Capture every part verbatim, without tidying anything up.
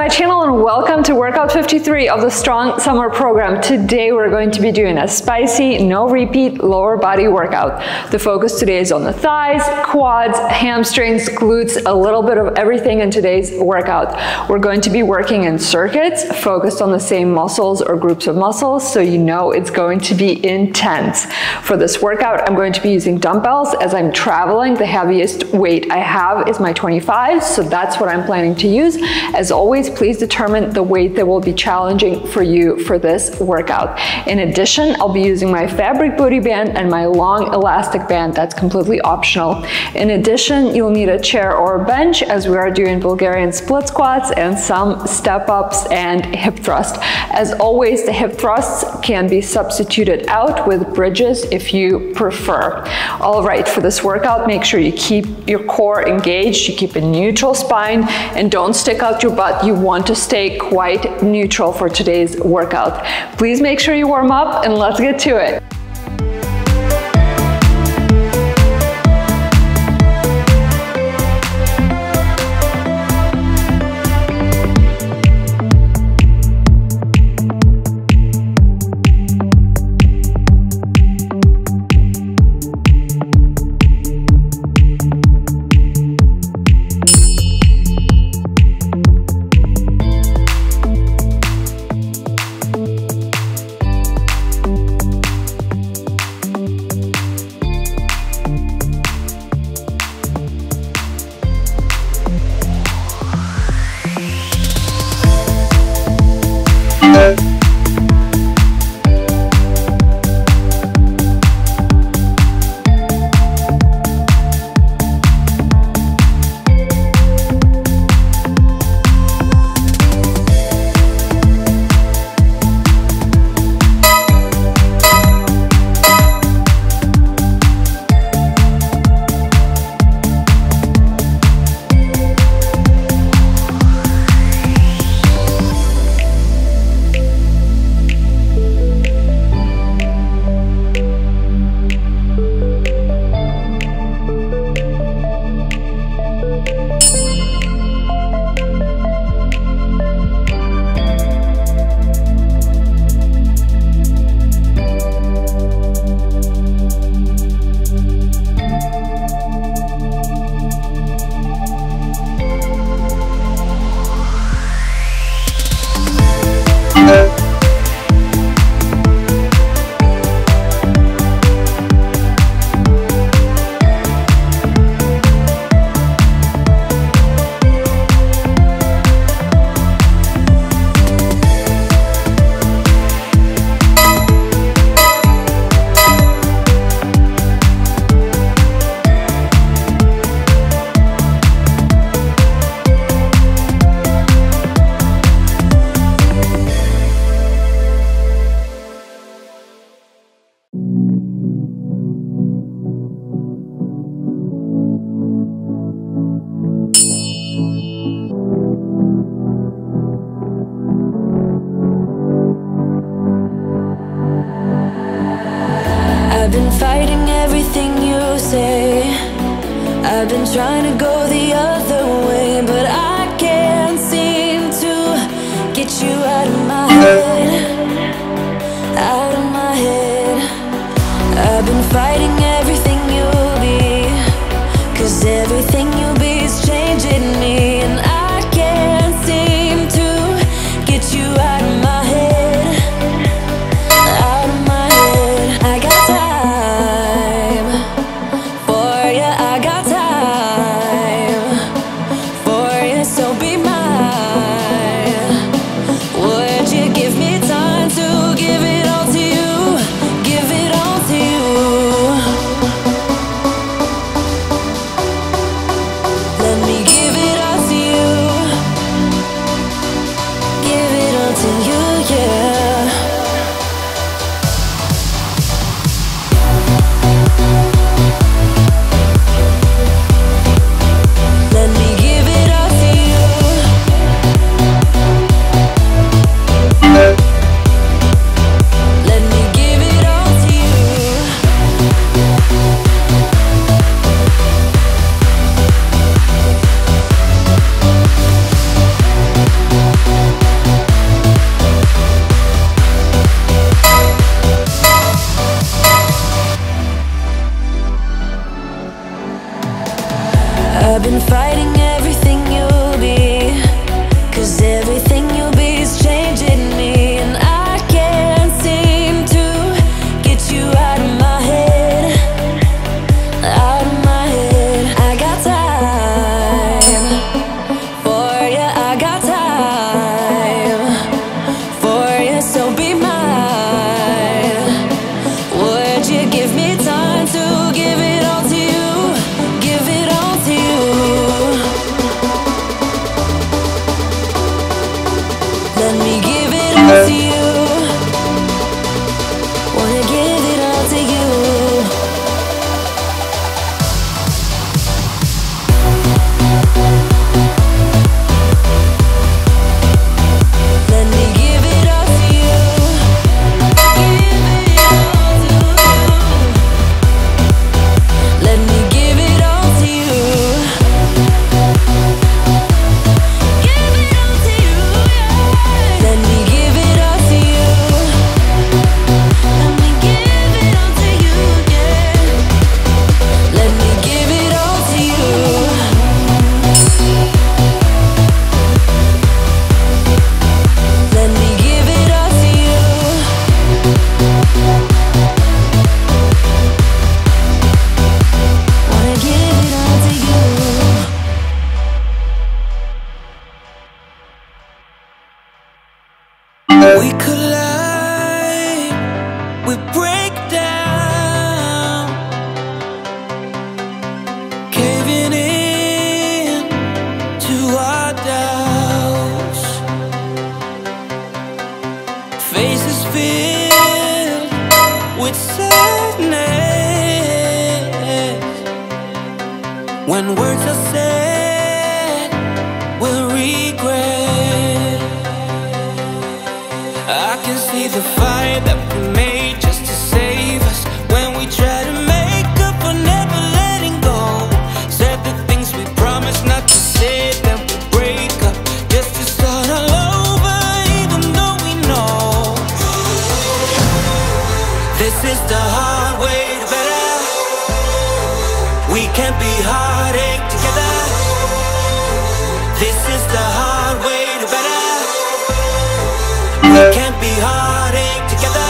my channel and welcome to workout fifty-three of the Strong Summer program. Today we're going to be doing a spicy, no repeat lower body workout. The focus today is on the thighs, quads, hamstrings, glutes, a little bit of everything in today's workout. We're going to be working in circuits focused on the same muscles or groups of muscles, so you know it's going to be intense. For this workout, I'm going to be using dumbbells as I'm traveling. The heaviest weight I have is my twenty-fives, so that's what I'm planning to use. As always, please determine the weight that will be challenging for you for this workout. In addition, I'll be using my fabric booty band and my long elastic band. That's completely optional. In addition, you'll need a chair or a bench as we are doing Bulgarian split squats and some step ups and hip thrust. As always, the hip thrusts can be substituted out with bridges if you prefer. All right, for this workout, make sure you keep your core engaged, you keep a neutral spine, and don't stick out your butt. You want to stay quite neutral for today's workout. Please make sure you warm up and let's get to it. I've been trying to go the other way, but I can't seem to get you out of my head, out of my head. I've been fighting everything you'll be, 'cause everything you'll be is changing me, and I can't seem to get you out of my head, out of my head. I got time for you, I got time. Time for you, so be mine. Would We collide, we break down, caving in to our doubts. Faces filled with sadness. When words are said, we'll regret. I can see the fire that we made just to save us. When we try to make up for never letting go, said the things we promised not to say, then we break up just to start all over, even though we know this is the hard way to better. We can't be heartache together. This is the hard way to better. We can't be heartache together.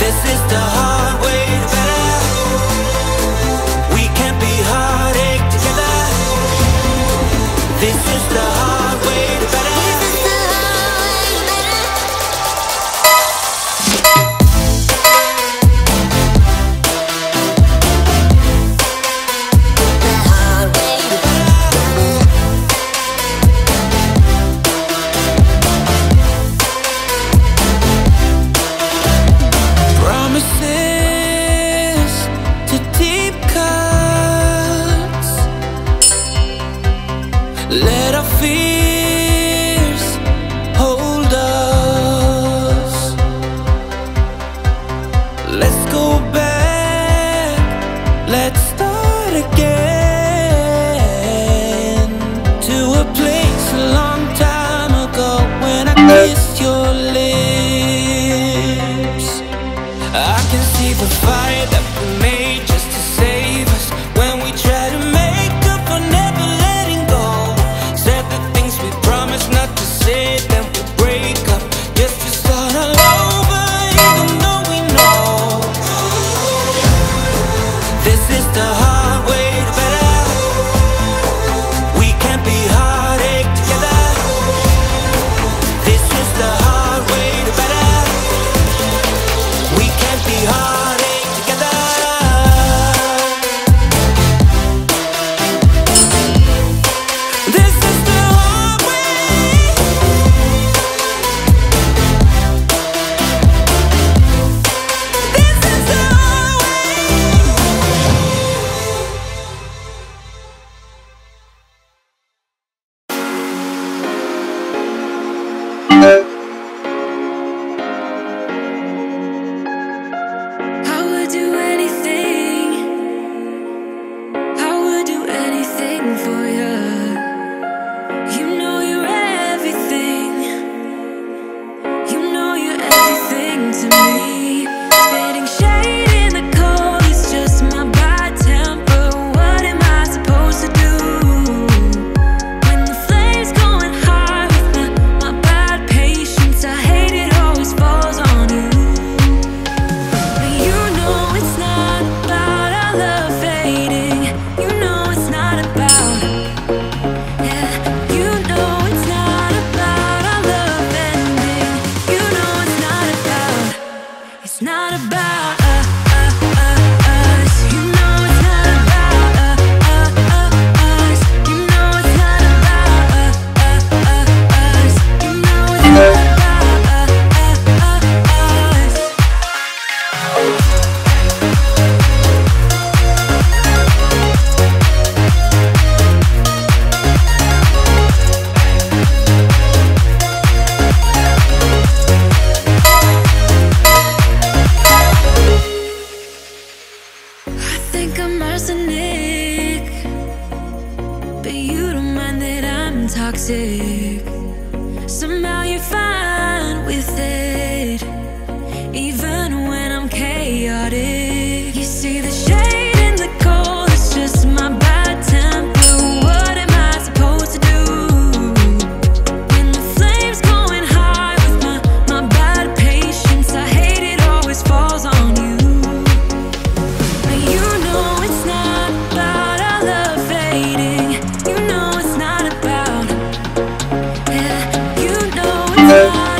This is the hard way to better. We can't be heartache together. This is the hard way to better. Let our fears hold us. Let's go back, let's start again, to a place a long time ago when I kissed your lips. I can see the fire that we made just to save us. When we try to toxic, somehow you're fine with it, even when I'm chaotic. You see the shade in the cold, it's just my bad temper. What am I supposed to do? When the flame's going high with my, my bad patience, I hate it always falls on you. But you know it's not about our love fading. You know it's not. Bye.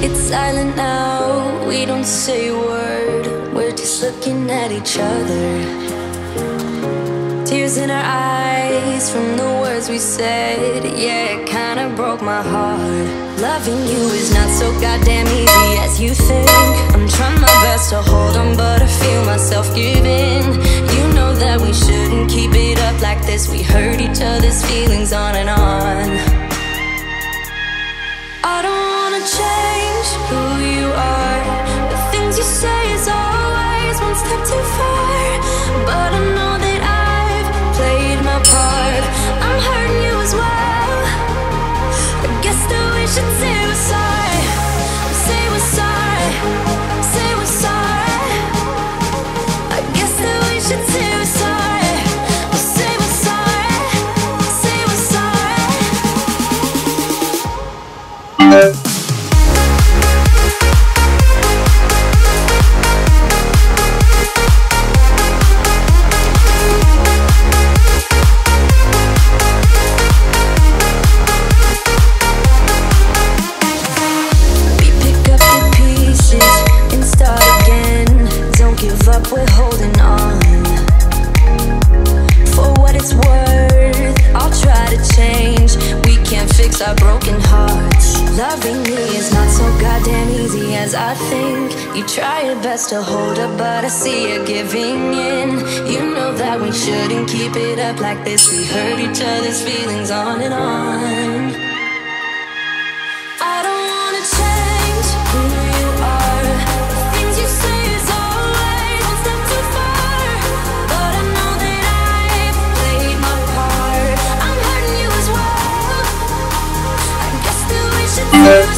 It's silent now, we don't say a word. We're just looking at each other. Tears in our eyes from the words we said. Yeah, it kinda broke my heart. Loving you is not so goddamn easy as you think. I'm trying my best to hold on, but I feel myself giving. You know that we shouldn't keep it up like this. We hurt each other's feelings on and on. I don't wanna change who you are. The things you say is always one step too far. But I know that I've played my part. I'm hurting you as well. I guess that we should say we're sorry. Say we're sorry. Say we're sorry. I guess that we should say we're sorry. Hello. I think you try your best to hold up, but I see you giving in. You know that we shouldn't keep it up like this. We hurt each other's feelings on and on. I don't wanna change who you are. The things you say is always one step too far. But I know that I've played my part. I'm hurting you as well. I guess that we should do something.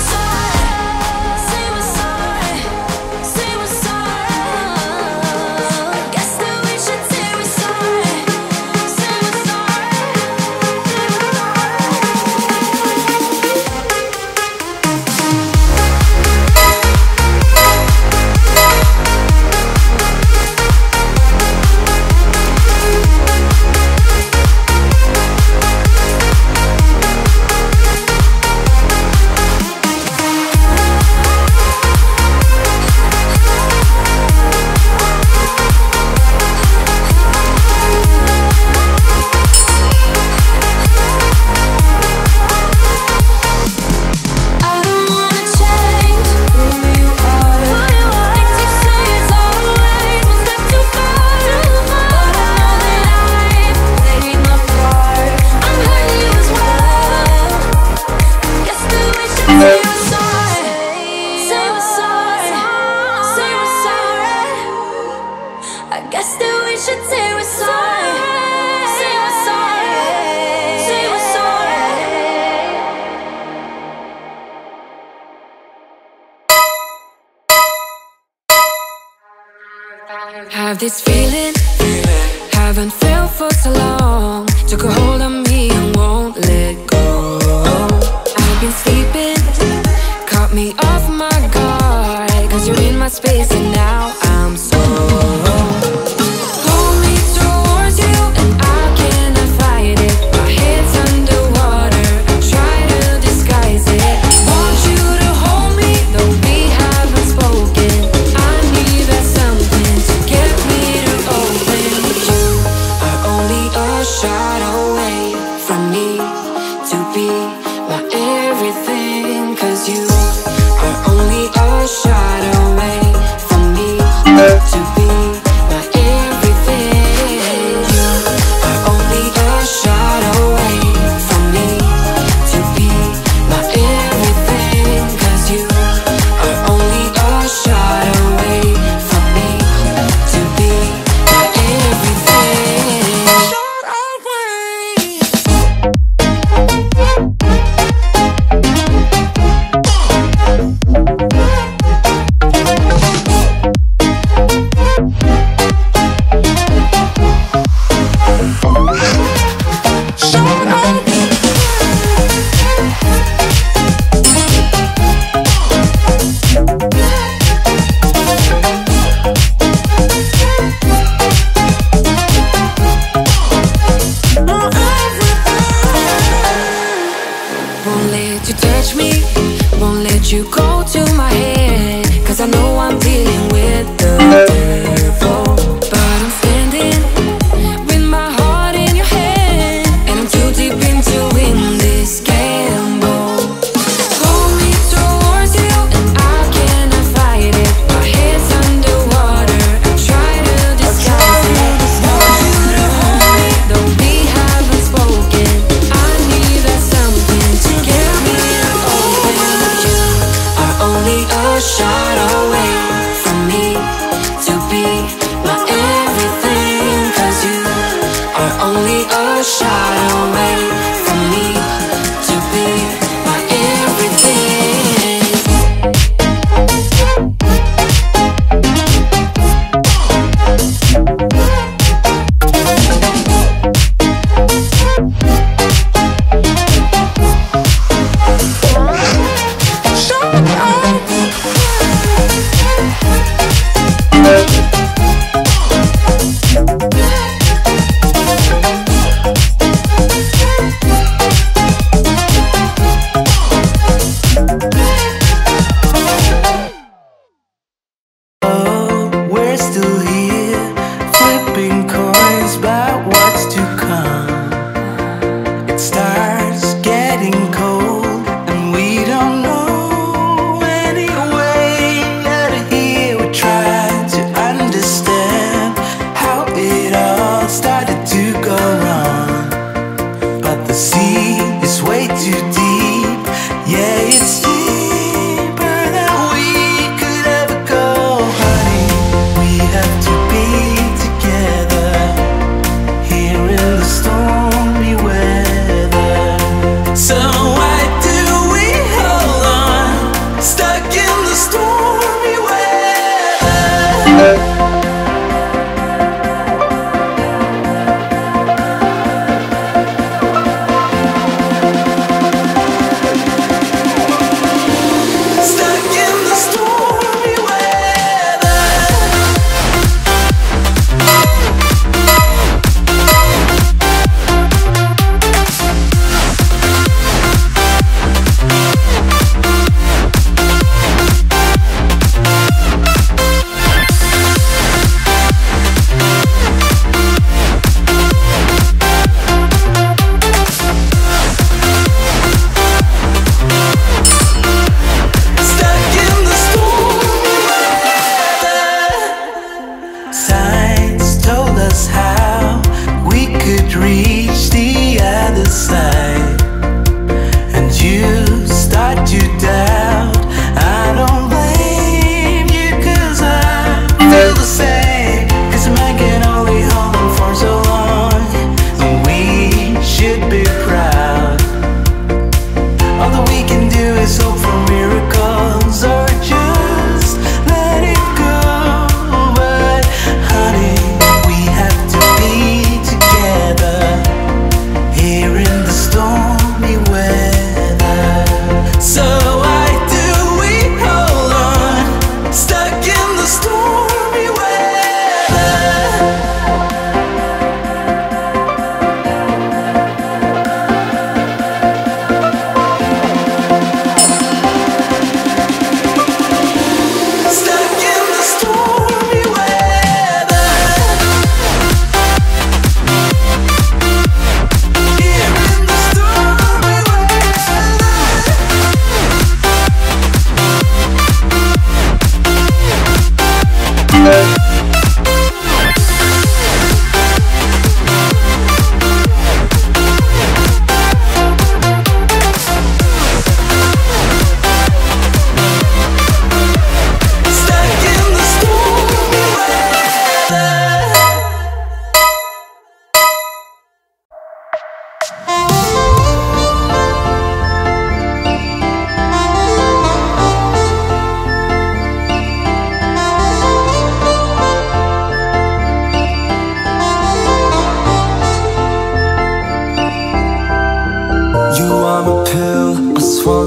Have this feeling, feeling, haven't felt for so long. Took a hold on me and won't let go. I've been sleeping, caught me off my guard, 'cause you're in my space and now I'm so.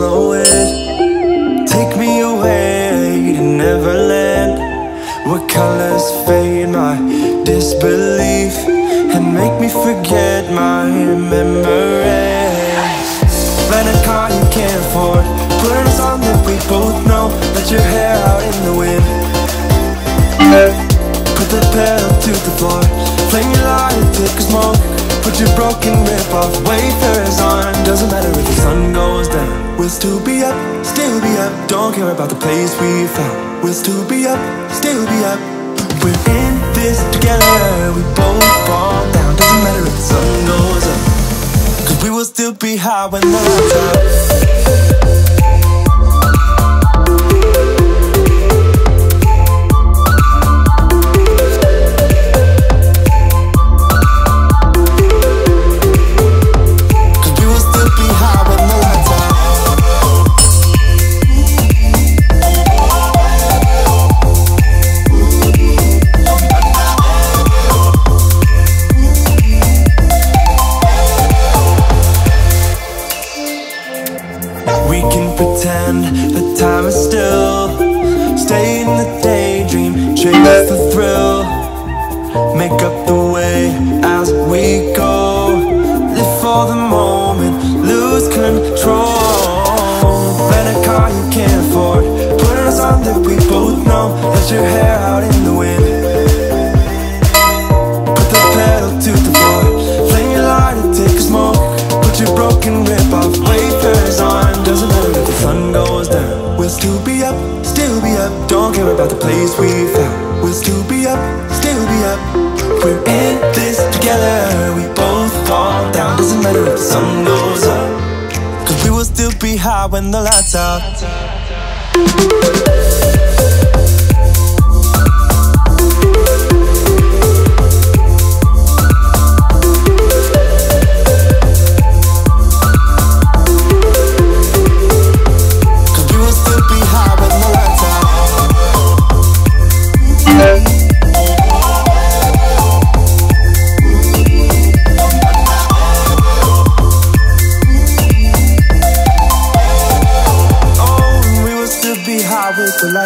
follow it. Take me away to Neverland, where colors fade my disbelief and make me forget my memories. Rent a car you can't afford, put on a song that we both know. Let your hair out in the wind, put the pedal to the floor, flame your light and thick as smoke. Put your broken rip-off wafers on. Doesn't matter if the sun goes down, we'll still be up, still be up. Don't care about the place we found, we'll still be up, still be up. We're in this together, we both fall down. Doesn't matter if the sun goes up, cause we will still be high when the lights out. The time is still, stay in the daydream, chase the thrill, make up the way as we go, live for the moment, lose control. Rent a car you can't afford, put on a song that we both know. Let your hair out in the wind, put the pedal to the floor, flame your light and take a smoke. Put your broken rip-off wafers on. Doesn't matter if the sun goes down, we'll still be up, still be up. Don't care about the place we found, we'll still be up, still be up. We're in this together, we both fall down. Doesn't matter if the sun goes up, cause we will still be high when the lights out.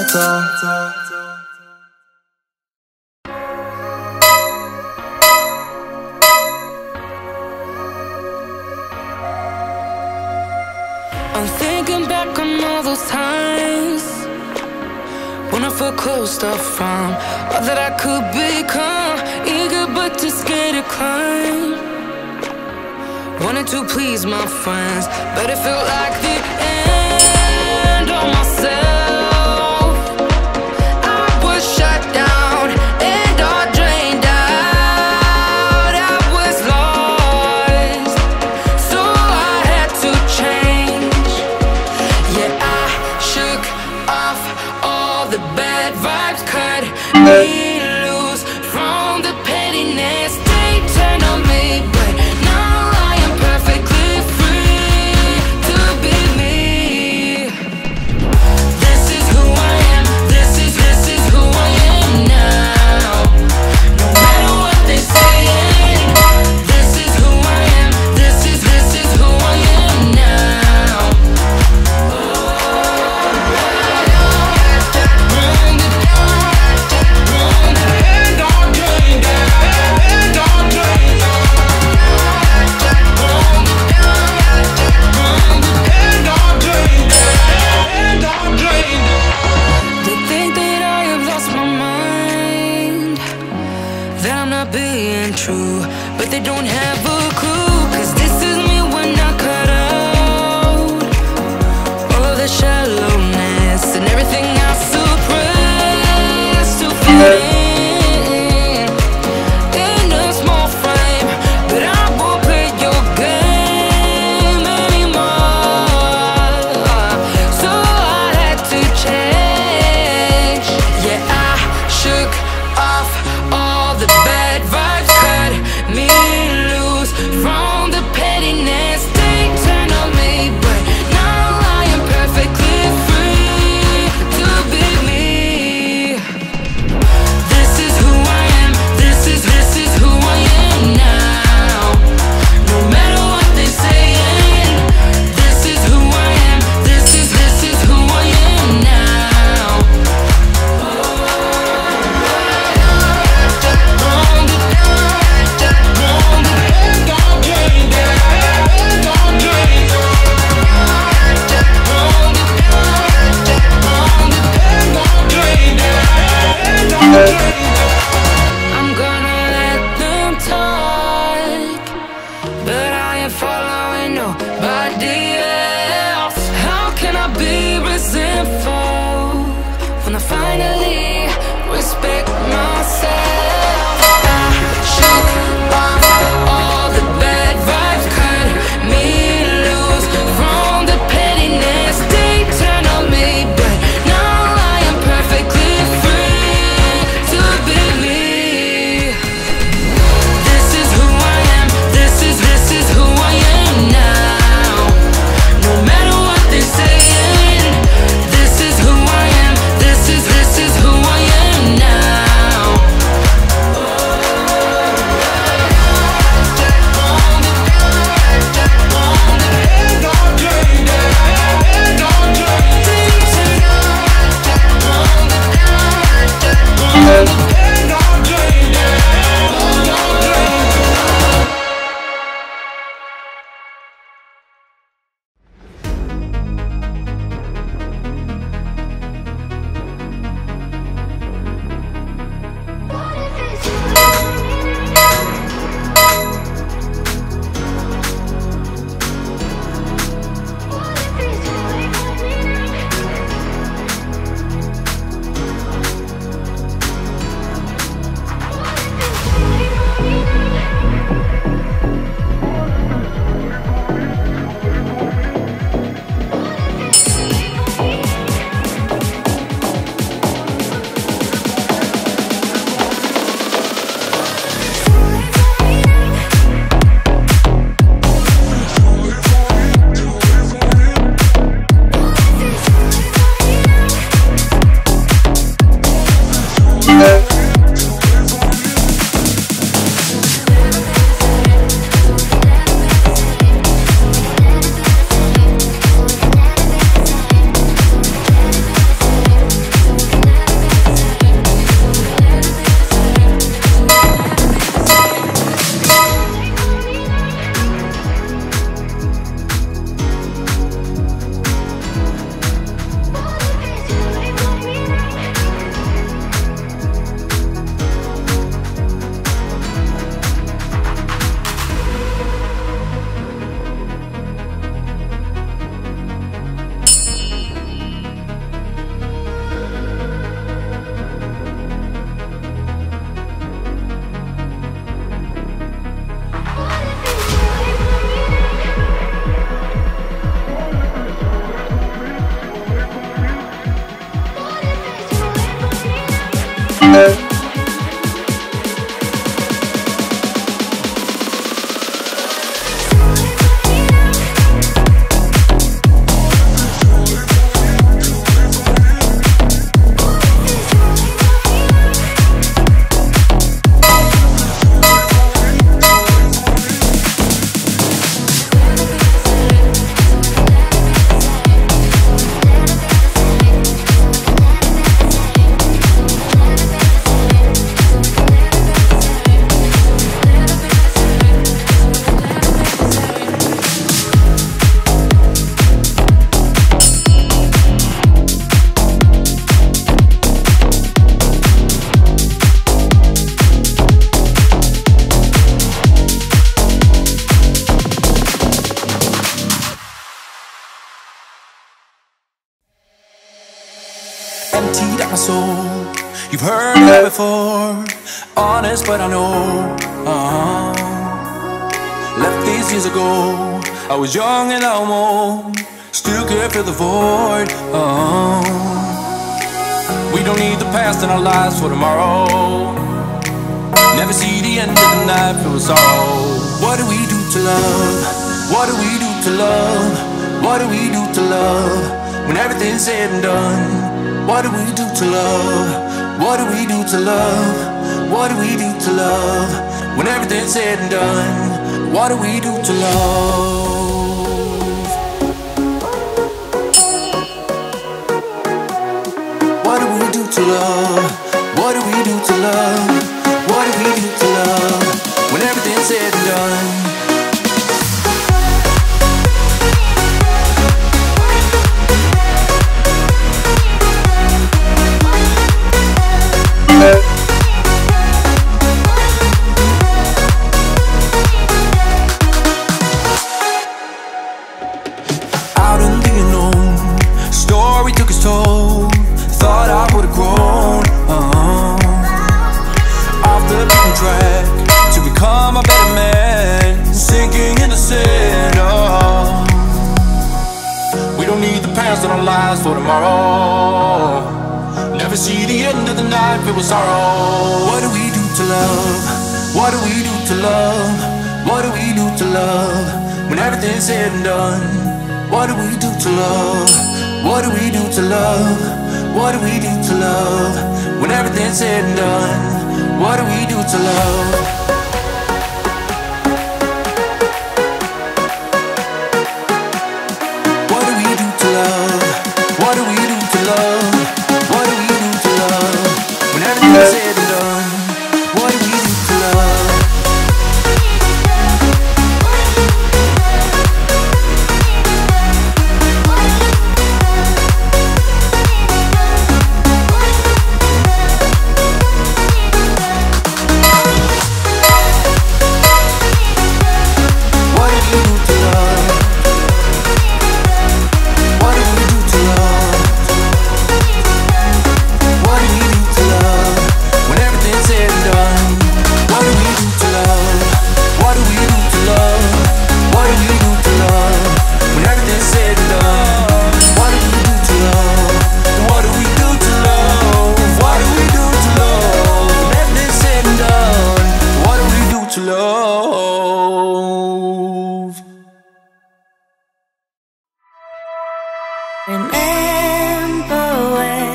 I'm thinking back on all those times when I felt closed off from all that I could become. Eager but too scared to climb, wanted to please my friends, but it felt like the end on myself. Be emptied out my soul. You've heard that before, honest but I know. uh-huh. Left these years ago, I was young and I'm old, still care for the void. uh-huh. We don't need the past in our lives for tomorrow. Never see the end of the night for us all. What do we do to love? What do we do to love? What do we do to love? When everything's said and done, what do we do to love? What do we do to love? What do we do to love? When everything's said and done, what do we do to love? What do we do to love? What do we do to love? What do we do to love? When everything's said and done. Out in the unknown, story took its toll. Thought I would've grown uh-huh. off the beaten track to become a better man, sinking in the sand. oh. We don't need the past in our lives for tomorrow. Never see the end of the night filled with sorrow. What do we do to love? What do we do to love? What do we do to love? When everything's said and done, what do we do to love? What do we do to love? What do we do to love? When everything's said and done, what do we do to love? What do we do to love? What do we do to love? What do we do to love? When everything's said and done, what do we do to love? Remember when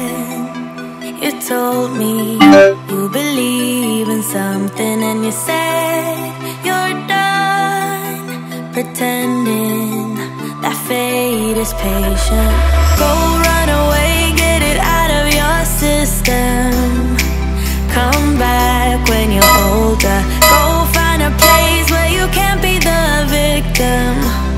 you told me you believe in something, and you said you're done pretending that fate is patient. Go run away, get it out of your system. Come back when you're older. Go find a place where you can't be the victim.